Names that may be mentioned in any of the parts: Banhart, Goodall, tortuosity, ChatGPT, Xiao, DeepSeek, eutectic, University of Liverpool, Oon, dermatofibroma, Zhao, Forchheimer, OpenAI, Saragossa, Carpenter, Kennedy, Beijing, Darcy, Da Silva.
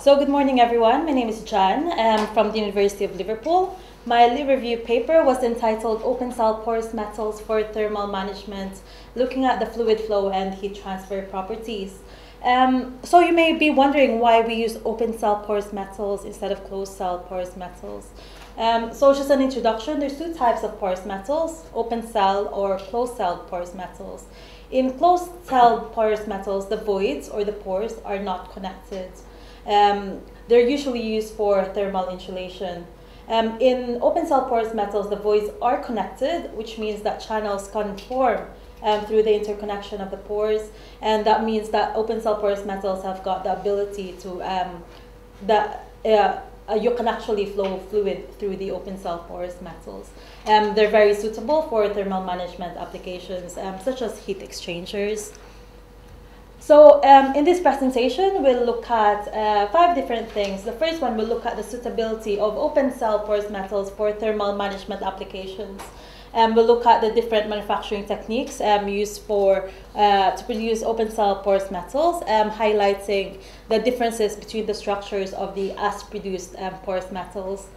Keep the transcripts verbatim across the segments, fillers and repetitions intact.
So good morning everyone, my name is Jan, I'm from the University of Liverpool. My Lit Review paper was entitled Open Cell Porous Metals for Thermal Management, looking at the fluid flow and heat transfer properties. Um, so you may be wondering why we use open cell porous metals instead of closed cell porous metals. Um, so just an introduction, there's two types of porous metals, open cell or closed cell porous metals. In closed cell porous metals, the voids or the pores are not connected. Um, they're usually used for thermal insulation. Um, in open cell porous metals, the voids are connected, which means that channels can form um, through the interconnection of the pores, and that means that open cell porous metals have got the ability to um, that uh, you can actually flow fluid through the open cell porous metals. Um, they're very suitable for thermal management applications, um, such as heat exchangers. So um, in this presentation, we'll look at uh, five different things. The first one, we'll look at the suitability of open cell porous metals for thermal management applications. Um, we'll look at the different manufacturing techniques um, used for, uh, to produce open cell porous metals, um, highlighting the differences between the structures of the as-produced um, porous metals.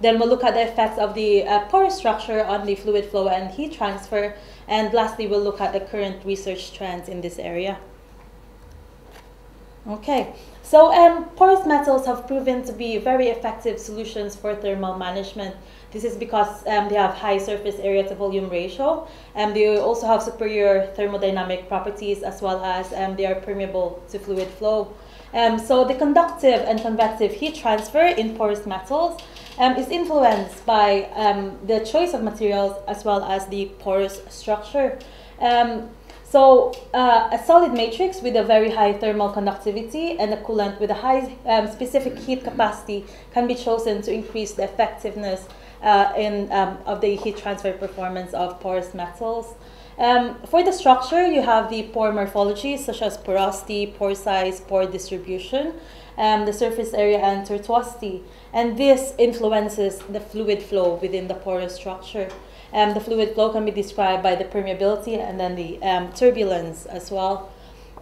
Then we'll look at the effects of the uh, porous structure on the fluid flow and heat transfer. And lastly, we'll look at the current research trends in this area. Okay, so um, porous metals have proven to be very effective solutions for thermal management. This is because um, they have high surface area to volume ratio, and they also have superior thermodynamic properties, as well as um, they are permeable to fluid flow. Um, so the conductive and convective heat transfer in porous metals um, is influenced by um, the choice of materials as well as the porous structure. Um, So uh, a solid matrix with a very high thermal conductivity and a coolant with a high um, specific heat capacity can be chosen to increase the effectiveness uh, in, um, of the heat transfer performance of porous metals. Um, for the structure, you have the pore morphology, such as porosity, pore size, pore distribution, um, the surface area, and tortuosity. And this influences the fluid flow within the porous structure. Um, the fluid flow can be described by the permeability and then the um, turbulence as well.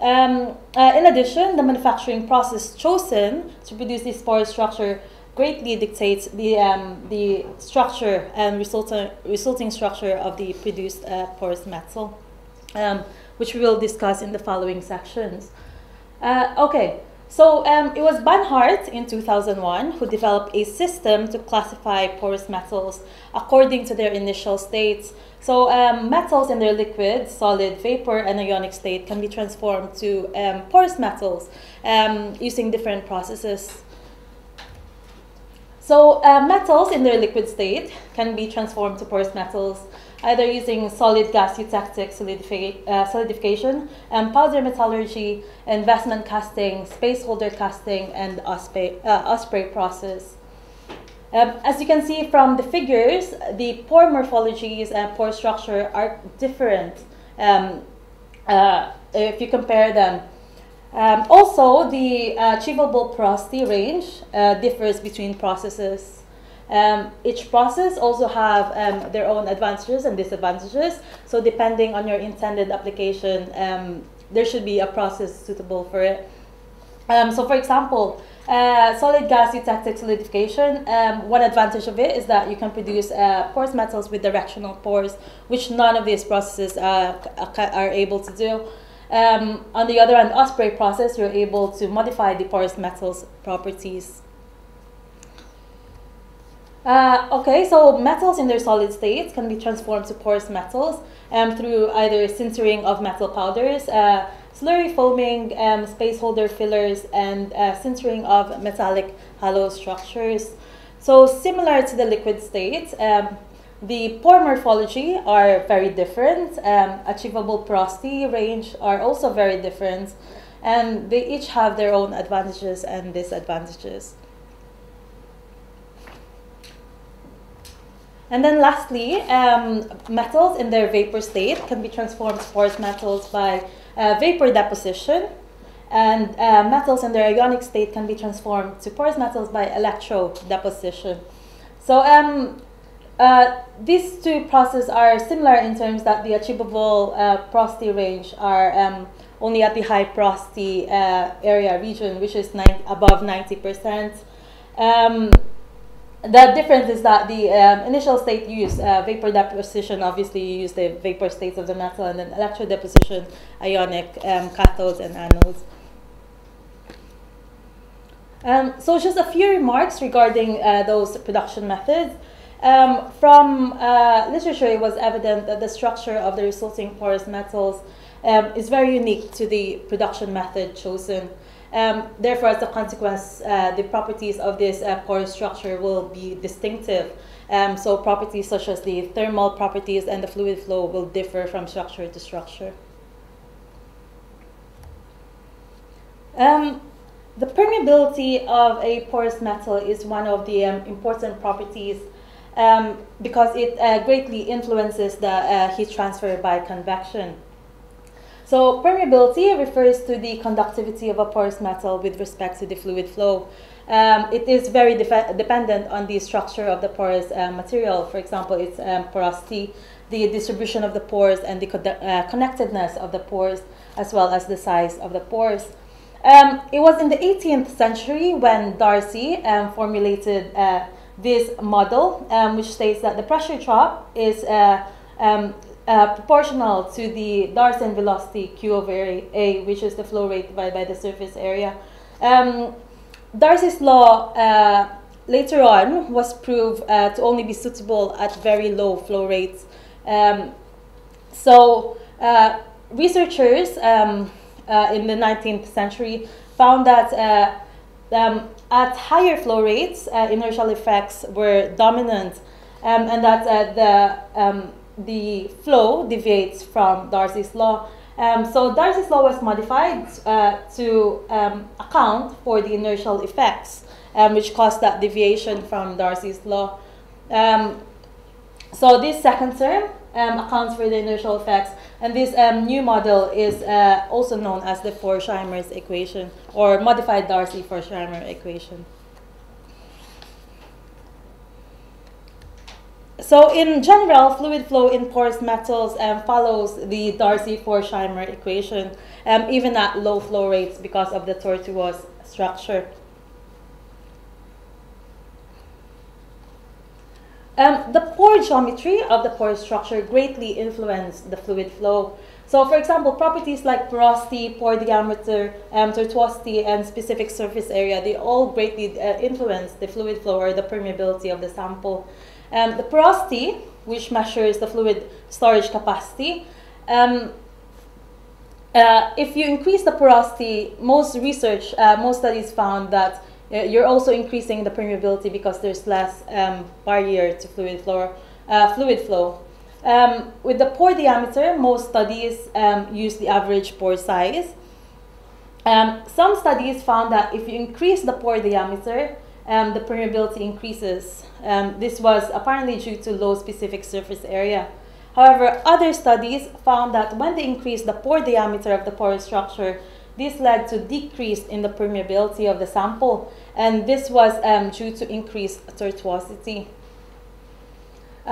Um, uh, in addition, the manufacturing process chosen to produce this porous structure greatly dictates the, um, the structure and resulting, resulting structure of the produced uh, porous metal, um, which we will discuss in the following sections. Uh, okay. So um, it was Banhart in two thousand one who developed a system to classify porous metals according to their initial states. So um, metals in their liquid, solid, vapor, and ionic state can be transformed to um, porous metals um, using different processes. So uh, metals in their liquid state can be transformed to porous metals either using solid gas eutectic solidifi uh, solidification, um, powder metallurgy, investment casting, spaceholder casting, and osprey, uh, osprey process. Um, as you can see from the figures, the pore morphologies and pore structure are different um, uh, if you compare them. Um, also, the uh, achievable porosity range uh, differs between processes. Um, each process also have um, their own advantages and disadvantages. So depending on your intended application, um, there should be a process suitable for it. Um, so for example, uh, solid gas eutectic solidification, um, one advantage of it is that you can produce uh, porous metals with directional pores, which none of these processes uh, are able to do. Um, on the other hand, osprey process, you're able to modify the porous metals properties. Uh, okay, so metals in their solid states can be transformed to porous metals um, through either sintering of metal powders, uh, slurry foaming, um, spaceholder fillers, and uh, sintering of metallic hollow structures. So similar to the liquid state, um, the pore morphology are very different. Um, achievable porosity range are also very different, and they each have their own advantages and disadvantages. And then lastly, um, metals in their vapor state can be transformed to porous metals by uh, vapor deposition, and uh, metals in their ionic state can be transformed to porous metals by electrodeposition. So um, uh, these two processes are similar in terms that the achievable uh, porosity range are um, only at the high porosity uh, area region, which is above ninety percent. Um, the difference is that the um, initial state you use uh, vapor deposition. Obviously, you use the vapor states of the metal, and then electrodeposition, ionic, um, cathodes, and anodes. Um, so just a few remarks regarding uh, those production methods. Um, from uh, literature, it was evident that the structure of the resulting porous metals um, is very unique to the production method chosen. Um, therefore, as a consequence, uh, the properties of this uh, porous structure will be distinctive. Um, so properties such as the thermal properties and the fluid flow will differ from structure to structure. Um, The permeability of a porous metal is one of the um, important properties um, because it uh, greatly influences the uh, heat transfer by convection. So permeability refers to the conductivity of a porous metal with respect to the fluid flow. Um, it is very dependent on the structure of the porous uh, material, for example, its um, porosity, the distribution of the pores, and the co uh, connectedness of the pores, as well as the size of the pores. Um, it was in the eighteenth century when Darcy um, formulated uh, this model, um, which states that the pressure drop is uh, um, uh, proportional to the Darcy velocity Q over A, which is the flow rate divided by the surface area. Um, Darcy's law uh, later on was proved uh, to only be suitable at very low flow rates. Um, so uh, researchers um, Uh, in the nineteenth century, found that uh, um, at higher flow rates, uh, inertial effects were dominant, um, and that uh, the, um, the flow deviates from Darcy's law. Um, so Darcy's law was modified uh, to um, account for the inertial effects, um, which caused that deviation from Darcy's law. Um, so this second term Um, accounts for the inertial effects, and this um, new model is uh, also known as the Forchheimer's equation, or modified Darcy-Forchheimer equation. So in general, fluid flow in porous metals um, follows the Darcy-Forchheimer equation, um, even at low flow rates because of the tortuous structure. Um, the pore geometry of the pore structure greatly influenced the fluid flow. So, for example, properties like porosity, pore diameter, um, tortuosity, and specific surface area, they all greatly uh, influence the fluid flow or the permeability of the sample. Um, the porosity, which measures the fluid storage capacity, um, uh, if you increase the porosity, most research, uh, most studies found that you're also increasing the permeability because there's less um, barrier to fluid flow. Uh, fluid flow. Um, with the pore diameter, most studies um, use the average pore size. Um, some studies found that if you increase the pore diameter, um, the permeability increases. Um, this was apparently due to low specific surface area. However, other studies found that when they increase the pore diameter of the porous structure, this led to decrease in the permeability of the sample, and this was um, due to increased tortuosity.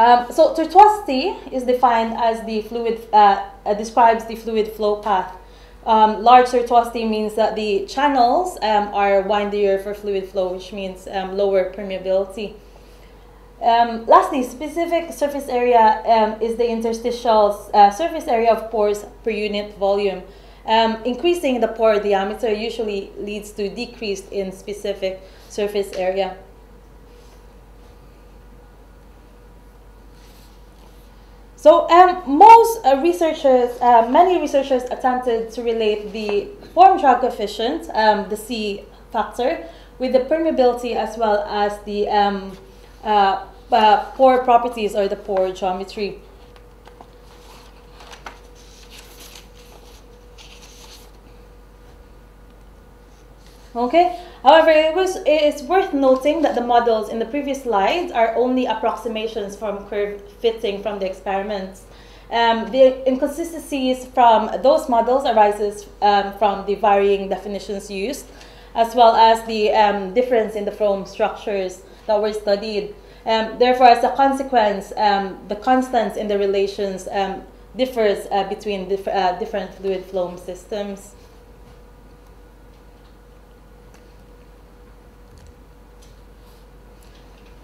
Um, so tortuosity is defined as the fluid, uh, uh, describes the fluid flow path. Um, large tortuosity means that the channels um, are windier for fluid flow, which means um, lower permeability. Um, lastly, specific surface area um, is the interstitial uh, surface area of pores per unit volume. Um, increasing the pore diameter usually leads to decrease in specific surface area. So um, most uh, researchers, uh, many researchers attempted to relate the form-drag coefficient, um, the C factor, with the permeability as well as the um, uh, uh, pore properties or the pore geometry. Okay. However, it was it's worth noting that the models in the previous slides are only approximations from curve fitting from the experiments. Um, the inconsistencies from those models arises um, from the varying definitions used, as well as the um, difference in the foam structures that were studied. Um, therefore, as a consequence, um, the constants in the relations um, differs uh, between dif uh, different fluid flow systems.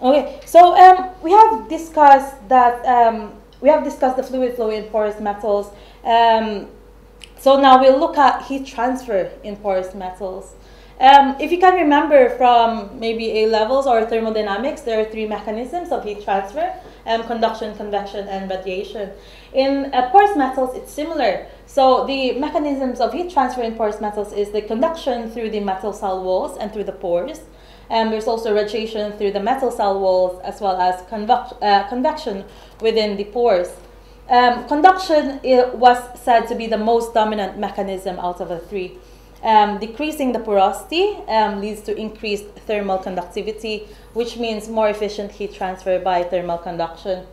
Okay, so um, we have discussed that um, we have discussed the fluid flow in porous metals. Um, so now we'll look at heat transfer in porous metals. Um, if you can remember from maybe A levels or thermodynamics, there are three mechanisms of heat transfer: um, conduction, convection, and radiation. In uh, porous metals, it's similar. So the mechanisms of heat transfer in porous metals is the conduction through the metal cell walls and through the pores. And there's also radiation through the metal cell walls as well as uh, convection within the pores. Um, conduction it was said to be the most dominant mechanism out of the three. Um, decreasing the porosity um, leads to increased thermal conductivity, which means more efficient heat transfer by thermal conduction.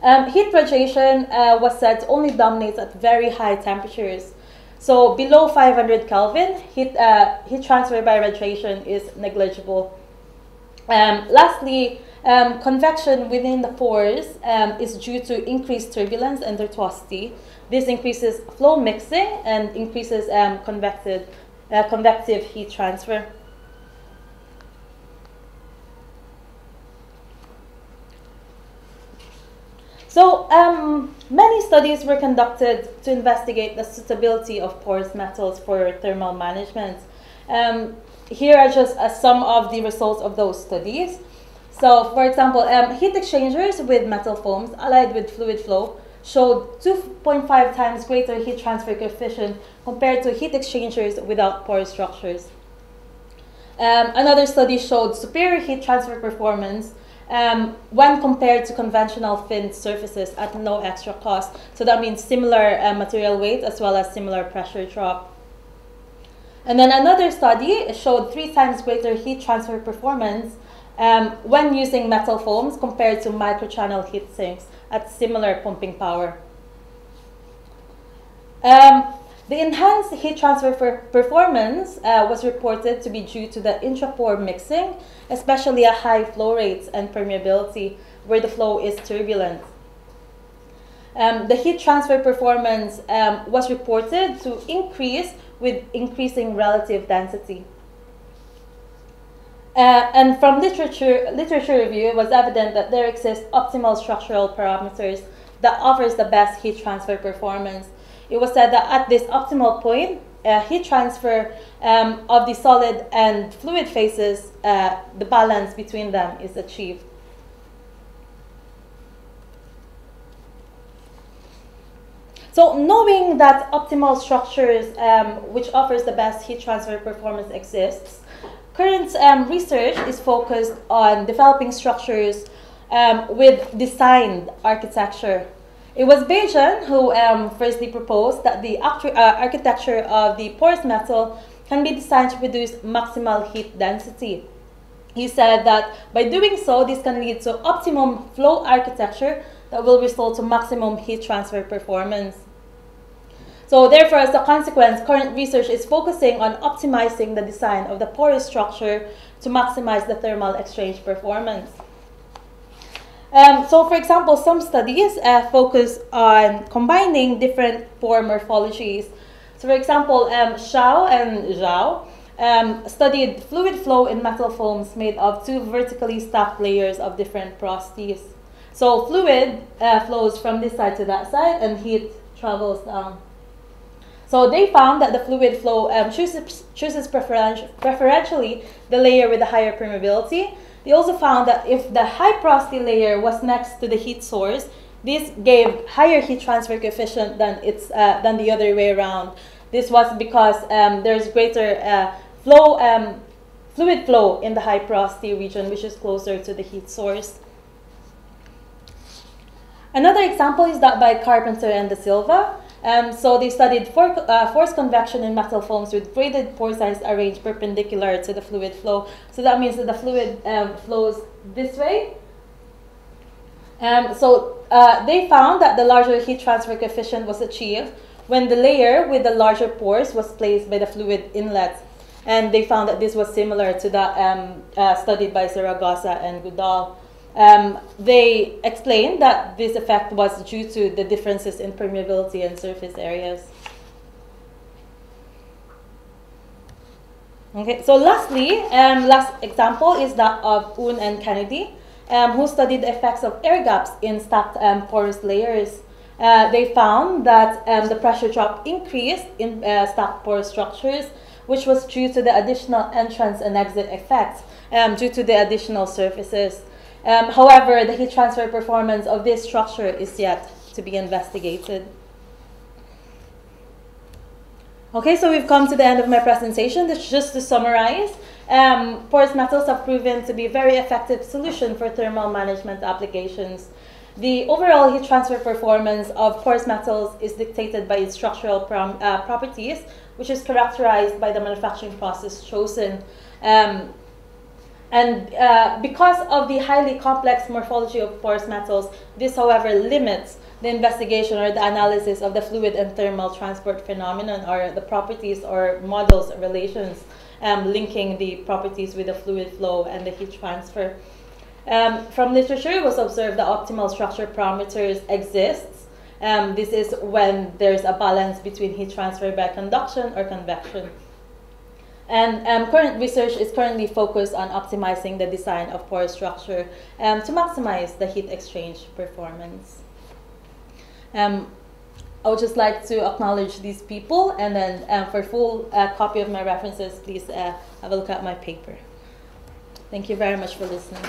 Um, heat radiation uh, was said to only dominate at very high temperatures. So below five hundred Kelvin, heat, uh, heat transfer by radiation is negligible. Um, lastly, um, convection within the pores um, is due to increased turbulence and tortuosity. This increases flow mixing and increases um, convected, uh, convective heat transfer. So um, many studies were conducted to investigate the suitability of porous metals for thermal management. Um, here are just uh, some of the results of those studies. So for example, um, heat exchangers with metal foams allied with fluid flow showed two point five times greater heat transfer coefficient compared to heat exchangers without porous structures. Um, another study showed superior heat transfer performance Um, when compared to conventional thin surfaces at no extra cost. So that means similar uh, material weight as well as similar pressure drop. And then another study showed three times greater heat transfer performance um, when using metal foams compared to microchannel heat sinks at similar pumping power. Um, the enhanced heat transfer for performance uh, was reported to be due to the intrapore mixing, especially at high flow rates and permeability where the flow is turbulent. Um, the heat transfer performance um, was reported to increase with increasing relative density. Uh, and from literature, literature review, it was evident that there exists optimal structural parameters that offers the best heat transfer performance. It was said that at this optimal point, uh, heat transfer um, of the solid and fluid phases, uh, the balance between them is achieved. So knowing that optimal structures um, which offers the best heat transfer performance exists, current um, research is focused on developing structures um, with designed architecture. It was Beijing who um, firstly proposed that the uh, architecture of the porous metal can be designed to produce maximal heat density. He said that by doing so, this can lead to optimum flow architecture that will result to maximum heat transfer performance. So therefore, as a consequence, current research is focusing on optimizing the design of the porous structure to maximize the thermal exchange performance. Um, so, for example, some studies uh, focus on combining different pore morphologies. So, for example, um, Xiao and Zhao um, studied fluid flow in metal foams made of two vertically stacked layers of different porosities. So, fluid uh, flows from this side to that side and heat travels down. So, they found that the fluid flow um, chooses, chooses preferen- preferentially the layer with the higher permeability. They also found that if the high porosity layer was next to the heat source, this gave higher heat transfer coefficient than, its, uh, than the other way around. This was because um, there's greater uh, flow, um, fluid flow in the high porosity region, which is closer to the heat source. Another example is that by Carpenter and Da Silva. Um, so they studied for, uh, forced convection in metal foams with graded pore size arranged perpendicular to the fluid flow. So that means that the fluid um, flows this way. Um, so uh, they found that the larger heat transfer coefficient was achieved when the layer with the larger pores was placed by the fluid inlet. And they found that this was similar to that um, uh, studied by Saragossa and Goodall. Um, they explained that this effect was due to the differences in permeability and surface areas. Okay, so lastly, um, last example is that of Oon and Kennedy, um, who studied the effects of air gaps in stacked um, porous layers. Uh, they found that um, the pressure drop increased in uh, stacked porous structures, which was due to the additional entrance and exit effects um, due to the additional surfaces. Um, however, the heat transfer performance of this structure is yet to be investigated. Okay, so we've come to the end of my presentation. This, just to summarize, um, porous metals have proven to be a very effective solution for thermal management applications. The overall heat transfer performance of porous metals is dictated by its structural prom uh, properties, which is characterized by the manufacturing process chosen. Um, And uh, because of the highly complex morphology of porous metals, this, however, limits the investigation or the analysis of the fluid and thermal transport phenomenon, or the properties or models and relations um, linking the properties with the fluid flow and the heat transfer. Um, from literature, it was observed that optimal structure parameters exists. Um, this is when there's a balance between heat transfer by conduction or convection. And um, current research is currently focused on optimizing the design of porous structure um, to maximize the heat exchange performance. Um, I would just like to acknowledge these people, and then um, for full uh, copy of my references, please uh, have a look at my paper. Thank you very much for listening.